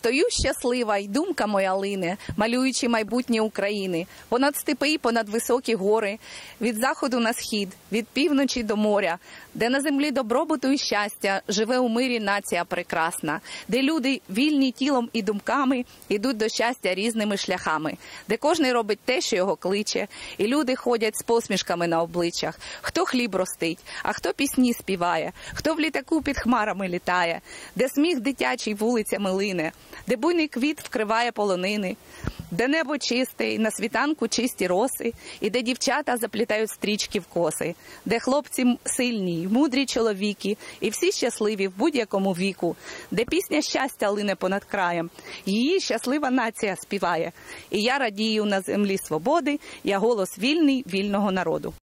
Стою щаслива, й думка моя лине, малюючи майбутнє України. Понад степи і понад високі гори, від заходу на схід, від півночі до моря, де на землі добробуту і щастя живе у мирі нація прекрасна, де люди вільні тілом і думками ідуть до щастя різними шляхами, де кожний робить те, що його кличе, і люди ходять з посмішками на обличчях. Хто хліб ростить, а хто пісні співає, хто в літаку під хмарами літає, де сміх дитячий вулицями лине, де буйний квіт вкриває полонини, де небо чисте, і на світанку чисті роси, і де дівчата заплітають стрічки в коси, де хлопці сильні, мудрі чоловіки, і всі щасливі в будь-якому віку, де пісня щастя лине понад краєм, її щаслива нація співає. І я радію на землі свободи, я голос вільний вільного народу.